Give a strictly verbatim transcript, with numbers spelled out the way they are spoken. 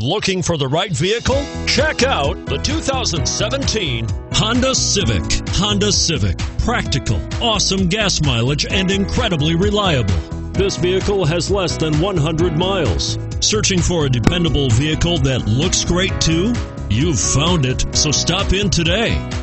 Looking for the right vehicle? Check out the two thousand seventeen Honda Civic. Honda Civic. Practical, awesome gas mileage, and incredibly reliable. This vehicle has less than one hundred miles. Searching for a dependable vehicle that looks great too? You've found it, so stop in today.